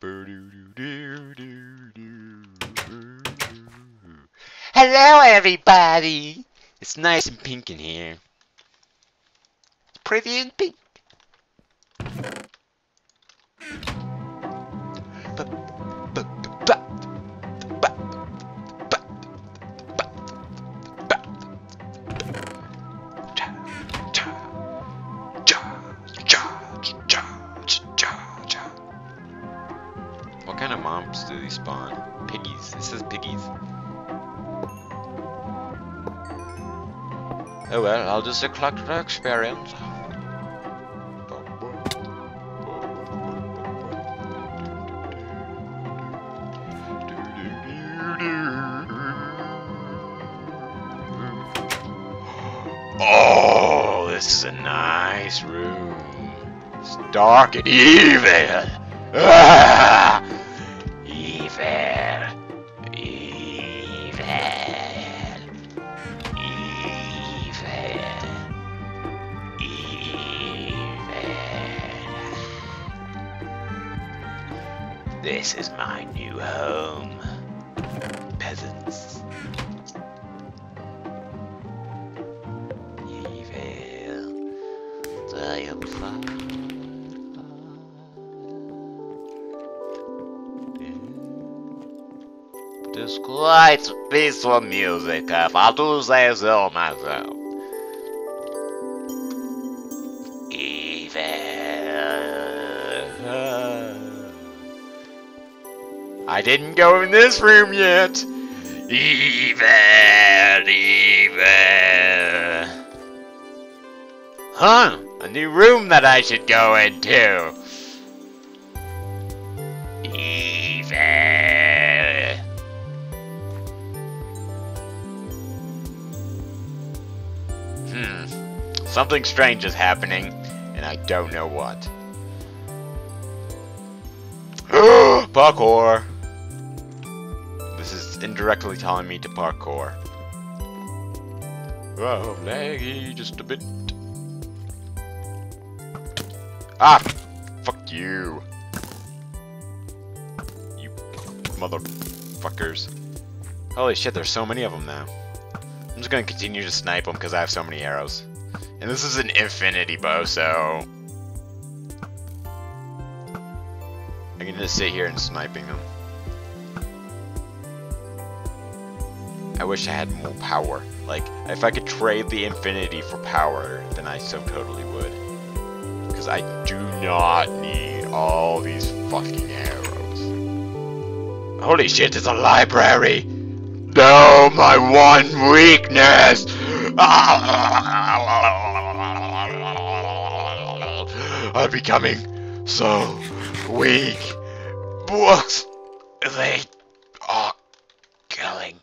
Hello, everybody! It's nice and pink in here. It's pretty and pink. What kind of mobs do they spawn? Piggies. It says piggies. Oh well, I'll just collect the experience. Oh, this is a nice room. It's dark and evil. Ah! This is my new home, peasants. Evil, triumphant. There's quite peaceful music, if I do say so myself. I didn't go in this room yet. Evil, evil. Huh? A new room that I should go into. Evil. Something strange is happening, and I don't know what. Parkour. This is indirectly telling me to parkour. Whoa, laggy just a bit. Ah! Fuck you. You motherfuckers. Holy shit, there's so many of them now. I'm just gonna continue to snipe them because I have so many arrows. And this is an infinity bow, so... I can just sit here and sniping them. I wish I had more power. Like, if I could trade the infinity for power, then I so totally would. Because I do not need all these fucking arrows. Holy shit, there's a library! No, my one weakness! I'm becoming so weak. Books, they are killing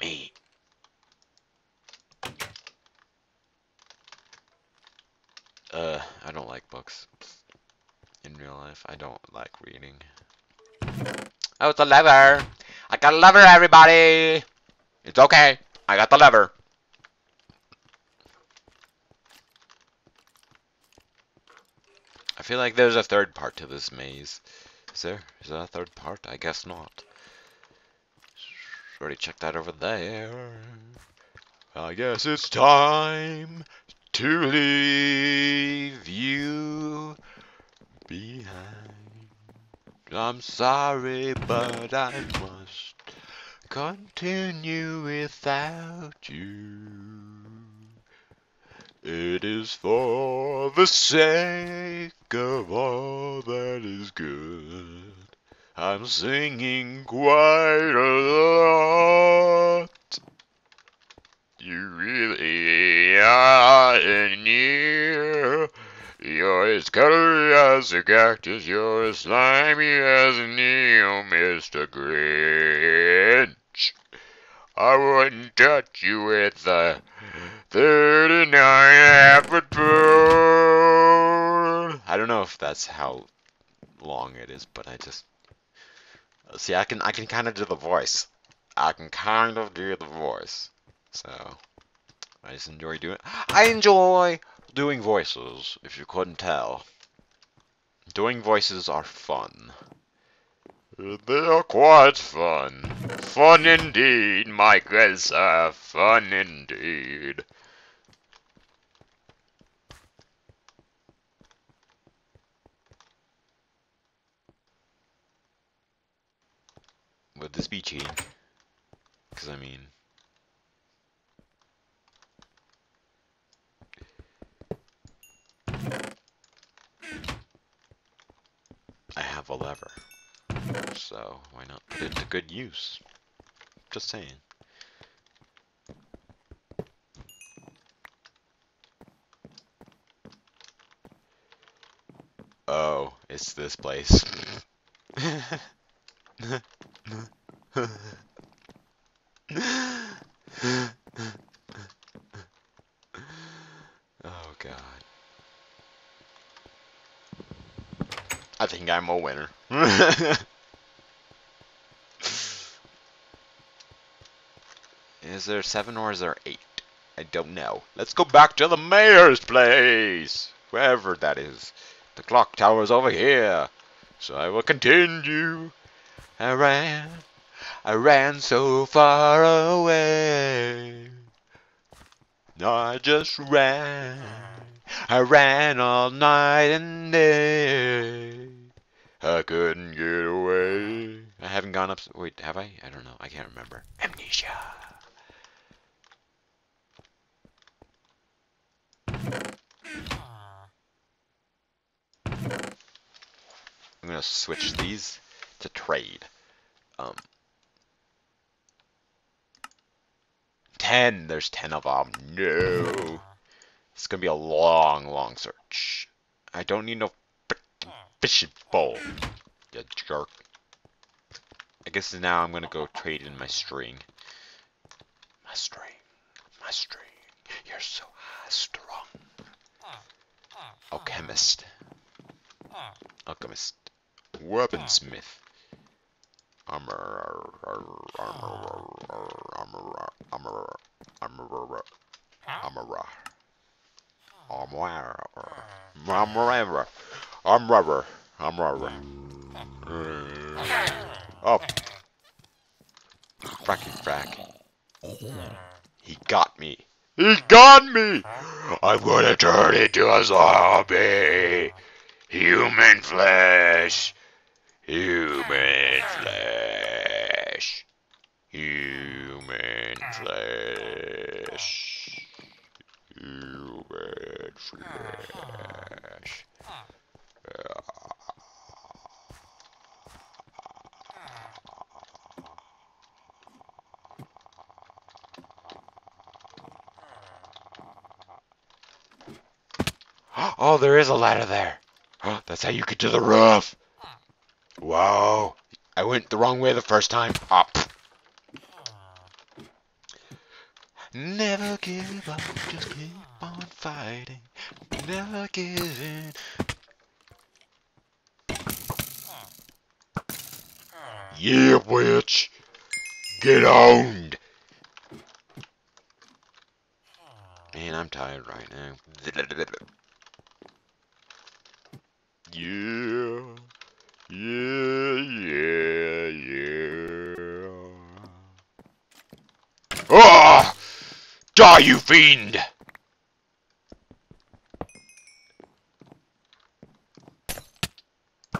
me. I don't like books. In real life, I don't like reading. Oh, it's a lever. I got a lever, everybody. It's okay. I got the lever. I feel like there's a third part to this maze. Is there? Is there a third part? I guess not. Already checked that over there. I guess it's time to leave you behind. I'm sorry, but I must continue without you. It is for the sake of all that is good. I'm singing quite a lot. You really are in here. You're as colored as a cactus. You're as slimy as a nail, Mr. Grinch. I wouldn't touch you with a 39 apple. I don't know if that's how long it is, but I just see. I can kind of do the voice. I can kind of do the voice. So I just enjoy doing. I enjoy doing voices. If you couldn't tell. Doing voices are fun. They are quite fun. Fun indeed, my good sir. Fun indeed. Would this be cheating? Because I mean... I have a lever, so why not put it to good use? Just saying. Oh, it's this place. Oh God. I think I'm a winner. Is there 7 or is there 8? I don't know. Let's go back to the mayor's place! Wherever that is. The clock tower's over here. So I will continue. I ran so far away. I just ran. I ran all night and day. I couldn't get away. I haven't gone up. Wait, have I? I don't know. I can't remember. Amnesia. I'm gonna switch these to trade. 10. There's 10 of them. No. It's gonna be a long search. I don't need no fishing pole, you jerk. I guess now I'm gonna go trade in my string. My string. You're so high strung. Alchemist. Weaponsmith. I'm rubber. Oh. Frack. He got me! I'm gonna turn into a zombie! Human flesh. Oh, there is a ladder there. That's how you get to the roof. Whoa. I went the wrong way the first time. Up. Never give up, just keep on fighting. Never give in. Yeah, witch. Get owned. Man, I'm tired right now. Yeah. Ah! Die, you fiend!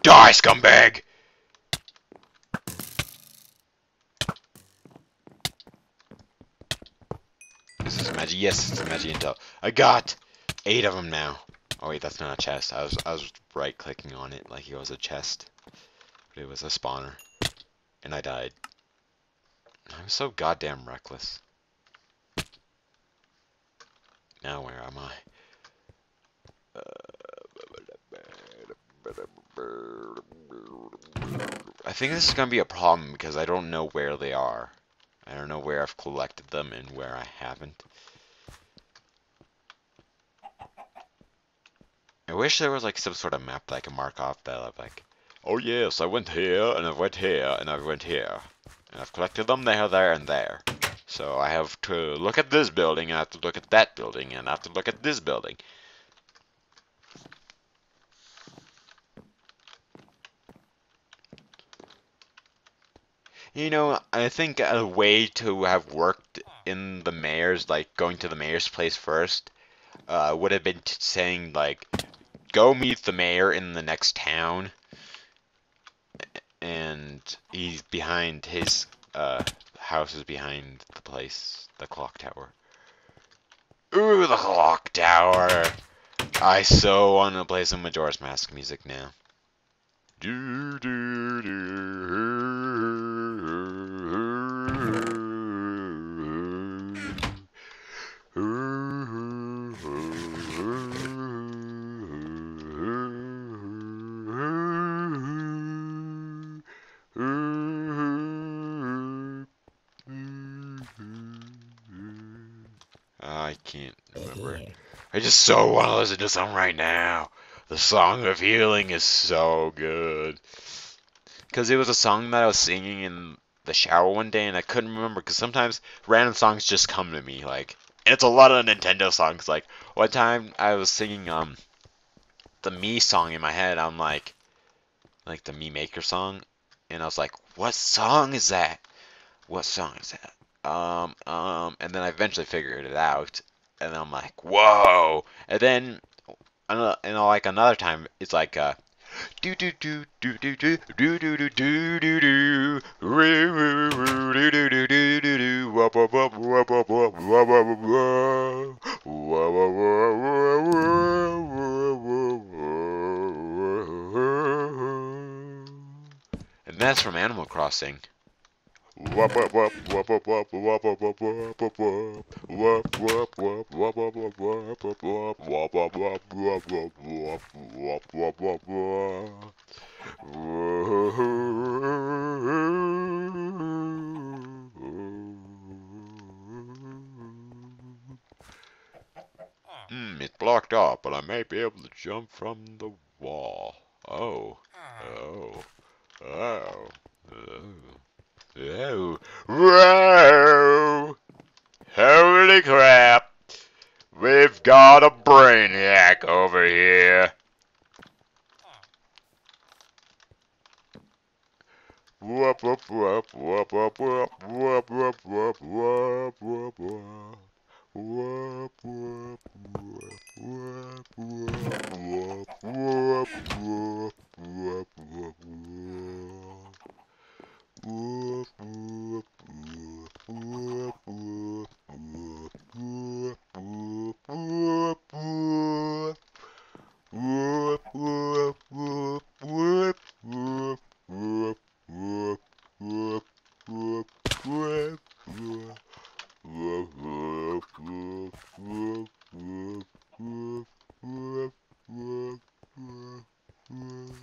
Die, scumbag! Is this magic? Yes, it's a magic intel. I got 8 of them now. Oh wait, that's not a chest. I was right clicking on it like it was a chest, but it was a spawner, and I died. I'm so goddamn reckless. Now where am I? I think this is gonna be a problem because I don't know where they are. I don't know where I've collected them and where I haven't. I wish there was like some sort of map that I could mark off that I've like, oh yes, I went here, and I went here, and I went here. And I've collected them there, there, and there. So I have to look at this building, and I have to look at that building, and I have to look at this building. You know, I think a way to have worked in the mayor's, like, going to the mayor's place first, would have been saying, like, go meet the mayor in the next town, and he's behind his, house is behind the place, the clock tower. Ooh, the clock tower! I so want to play some Majora's Mask music now. Do, do, do. I can't remember. I just so want to listen to some right now. The Song of Healing is so good. Because it was a song that I was singing in the shower one day, and I couldn't remember, because sometimes random songs just come to me, like, and it's a lot of Nintendo songs. Like, one time I was singing the Mii song in my head. I'm like the Mii Maker song, and I was like, what song is that? What song is that? And then I eventually figured it out, and I'm like, whoa! And then, and like another time, it's like, do do do do do do do do do do do do and that's from Animal Crossing. It's blocked off, but I may be able to jump from the wall. Oh. Oh. Oh. Oh. Oh. Whoa! Holy crap! We've got a brainiac over here! Whoop whoop whoop whoop whoop whoop whoop whoop whoop whoop whoop. Whoop whoop whoop whoop whoop whoop whoop whoop whoop. Whoop whoop whoop whoop whoop whoop whoop whoop whoop. Whoop whoop whoop whoop whoop whoop whoop whoop whoop whoop whoop. Whoop whoop whoop whoop whoop whoop whoop whoop whoop.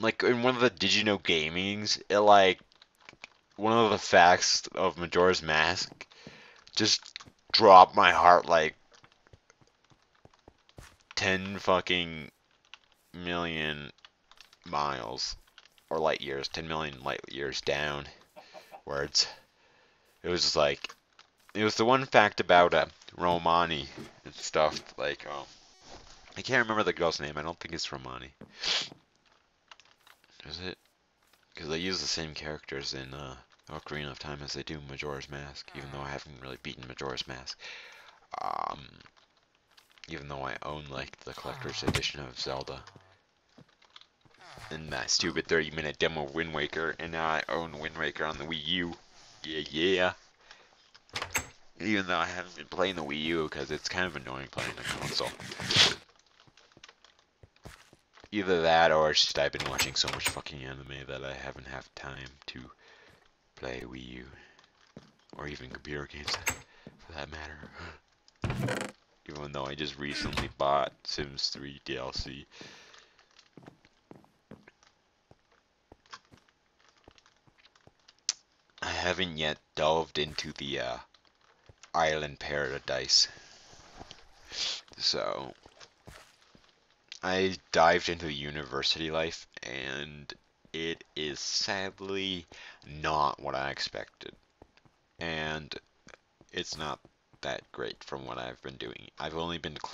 Like in one of the Did You Know Gamings, it like one of the facts of Majora's Mask just dropped my heart like 10 fucking million miles or light years, 10 million light years downwards. It was just like it was the one fact about Romani and stuff. Like I can't remember the girl's name. I don't think it's Romani. Is it? Because they use the same characters in Ocarina of Time as they do Majora's Mask, even though I haven't really beaten Majora's Mask. Even though I own, like, the collector's edition of Zelda. And that stupid 30-minute demo of Wind Waker, and now I own Wind Waker on the Wii U. Yeah, yeah. Even though I haven't been playing the Wii U, because it's kind of annoying playing the console. Either that, or it's just I've been watching so much fucking anime that I haven't had time to play Wii U. Or even computer games, for that matter. Even though I just recently bought Sims 3 DLC. I haven't yet delved into the Island Paradise. So... I dived into university life, and it is sadly not what I expected. And it's not that great from what I've been doing. I've only been to